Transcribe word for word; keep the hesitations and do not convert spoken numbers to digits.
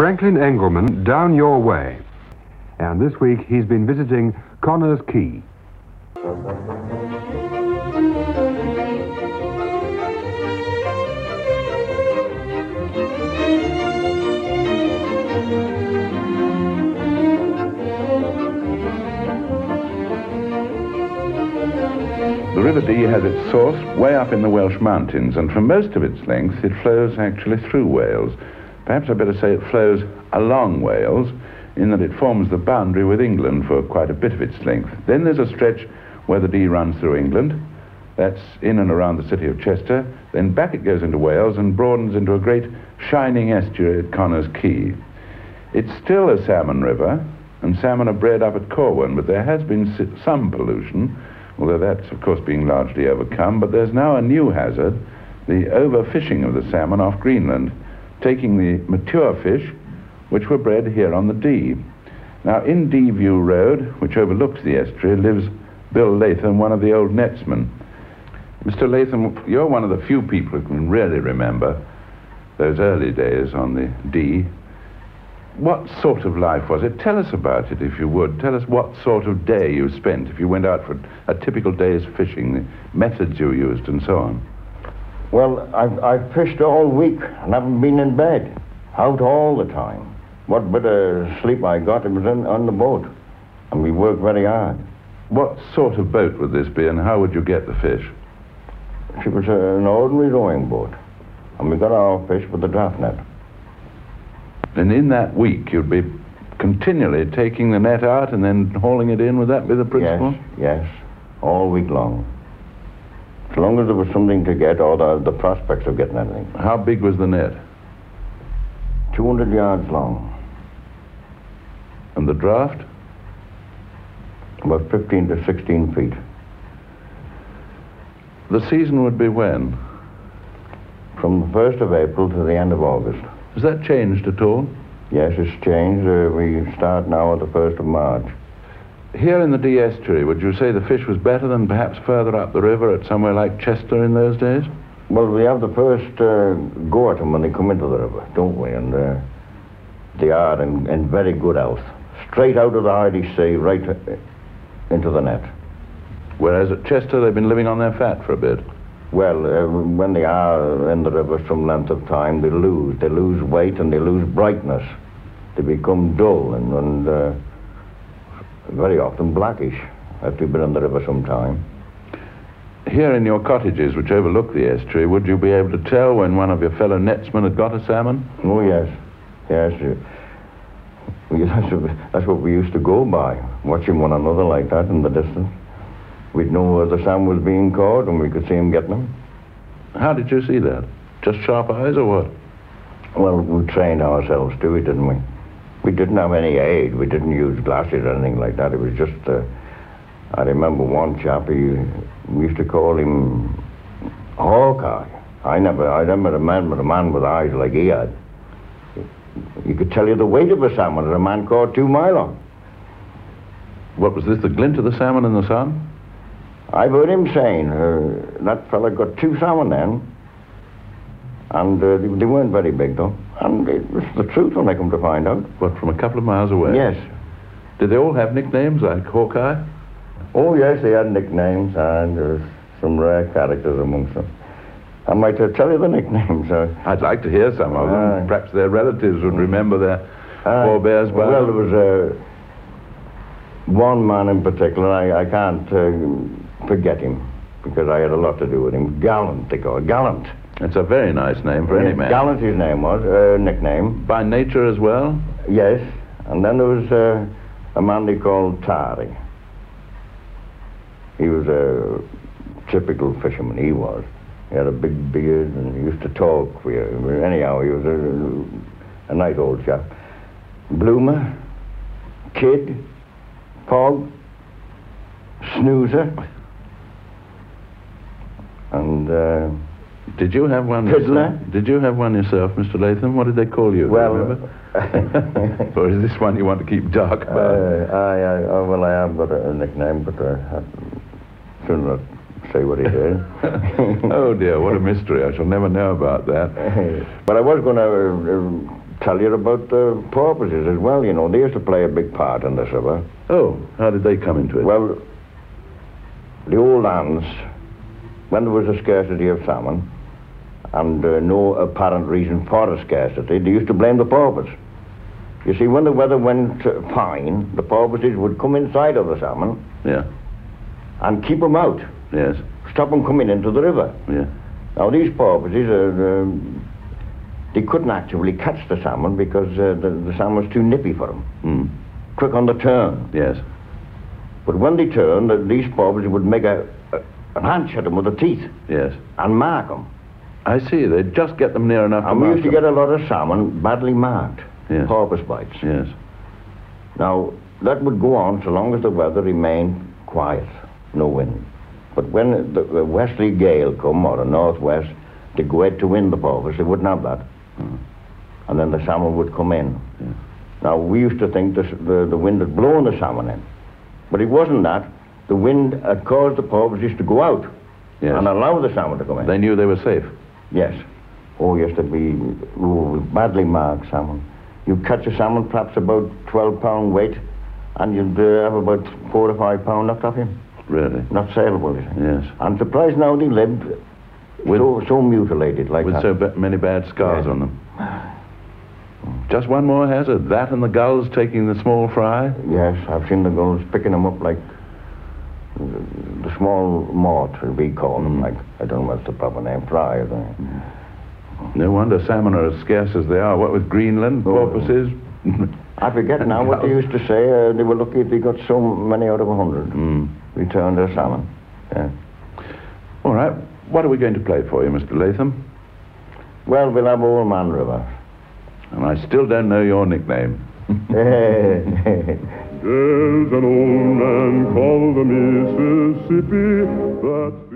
Franklin Englemann, down your way. And this week he's been visiting Connah's Quay. The River Dee has its source way up in the Welsh mountains, and for most of its length it flows actually through Wales. Perhaps I'd better say it flows along Wales, in that it forms the boundary with England for quite a bit of its length. Then there's a stretch where the Dee runs through England. That's in and around the city of Chester. Then back it goes into Wales and broadens into a great shining estuary at Connah's Quay. It's still a salmon river, and salmon are bred up at Corwen, but there has been some pollution, although that's, of course, being largely overcome. But there's now a new hazard, the overfishing of the salmon off Greenland, taking the mature fish, which were bred here on the Dee. Now, in Dee View Road, which overlooks the estuary, lives Bill Latham, one of the old netsmen. Mister Latham, you're one of the few people who can really remember those early days on the Dee. What sort of life was it? Tell us about it, if you would. Tell us what sort of day you spent, if you went out for a typical day's fishing, the methods you used, and so on. Well, I've, I've fished all week and haven't been in bed. Out all the time. What bit of sleep I got, it was in, on the boat. And we worked very hard. What sort of boat would this be, and how would you get the fish? She was uh, an ordinary rowing boat. And we got our fish with the draft net. And in that week, you'd be continually taking the net out and then hauling it in. Would that be the principle? Yes, yes. All week long. As long as there was something to get or the, the prospects of getting anything. How big was the net? two hundred yards long. And the draft? About fifteen to sixteen feet. The season would be when? From the first of April to the end of August. Has that changed at all? Yes, it's changed. Uh, we start now at the first of March. Here in the Dee estuary, would you say the fish was better than perhaps further up the river at somewhere like Chester in those days? Well, we have the first uh, go at them when they come into the river, don't we? And uh, they are in, in very good health. Straight out of the hardy sea, right into the net. Whereas at Chester, they've been living on their fat for a bit. Well, uh, when they are in the river some length of time, they lose. They lose weight and they lose brightness. They become dull and, and uh, very often blackish after you've been in the river some time. Here in your cottages, which overlook the estuary, would you be able to tell when one of your fellow netsmen had got a salmon? Oh, yes. Yes. That's what we used to go by, watching one another like that in the distance. We'd know where the salmon was being caught, and we could see him getting them. How did you see that? Just sharp eyes or what? Well, we trained ourselves to it, didn't we? We didn't have any aid. We didn't use glasses or anything like that. It was just... Uh, I remember one chap, he, we used to call him Hawkeye. I never, I never remember a man with eyes like he had. You could tell you the weight of a salmon that a man caught two mile on. What was this, the glint of the salmon in the sun? I've heard him saying, uh, that fella got two salmon then. And uh, they weren't very big, though. And it was the truth when I come to find out. What, from a couple of miles away? Yes. Did they all have nicknames like Hawkeye? Oh, yes, they had nicknames, and there's some rare characters amongst them. I might uh, tell you the nicknames. Uh, I'd like to hear some of them. Uh, Perhaps their relatives would remember their uh, forebears. Well, well, there was uh, one man in particular. I, I can't uh, forget him, because I had a lot to do with him. Gallant, they call Gallant. It's a very nice name for yes, any man. Gallant, his name was, uh, nickname. By nature as well? Yes. And then there was uh, a man they called Tari. He was a typical fisherman, he was. He had a big beard and he used to talk. We, anyhow, he was a, a nice old chap. Bloomer, Kid, Fog, Snoozer. And, uh... Did you have one... Prisoner? Did you have one yourself, Mister Latham? What did they call you? Well... Do you remember? Or is this one you want to keep dark about? Uh, I, I, oh, well, I have got a, a nickname, but uh, I... Shouldn't not say what he did. Oh dear, what a mystery. I shall never know about that. But I was going to uh, tell you about the porpoises as well, you know. They used to play a big part in this river. Oh, how did they come into it? Well, the old ants, when there was a scarcity of salmon, and uh, no apparent reason for a scarcity, they used to blame the porpoise. You see, when the weather went uh, fine, the porpoises would come inside of the salmon. Yeah. And keep them out. Yes. Stop them coming into the river. Yeah. Now, these porpoises, uh, um, they couldn't actually catch the salmon because uh, the, the salmon was too nippy for them. Mm. Quick on the turn. Yes. But when they turned, uh, these porpoises would make a, a, a hunch at them with the teeth. Yes. And mark them. I see. They'd just get them near enough. And we used to get a lot of salmon badly marked. Yes. Porpoise bites. Yes. Now, that would go on so long as the weather remained quiet. No wind. But when the, the westerly gale come, or a northwest, to go out to wind the porpoise, they wouldn't have that. Mm. And then the salmon would come in. Yes. Now, we used to think this, the, the wind had blown the salmon in. But it wasn't that. The wind had caused the porpoises to go out. Yes. And allow the salmon to come in. They knew they were safe. Yes. Oh, yes, they'd be ooh, badly marked salmon. You'd catch a salmon, perhaps about twelve pound weight, and you'd uh, have about four or five pound knocked off him. Really? Not saleable, is it? Yes. I'm surprised now they lived with, so, so mutilated like with that. With so ba- many bad scars yeah. on them. Just one more hazard, that and the gulls taking the small fry? Yes, I've seen the gulls picking them up like the, the small mort, we call them, like, I don't know what's the proper name, fry, I think. Yeah. No wonder salmon are as scarce as they are. What with Greenland, porpoises? Oh. I forget now what they used to say. Uh, they were lucky if they got so many out of a hundred. Mm. Returned their salmon. Yeah. All right. What are we going to play for you, Mister Latham? Well, we'll have Old Man River. And I still don't know your nickname. There's an old man called the Mississippi, but...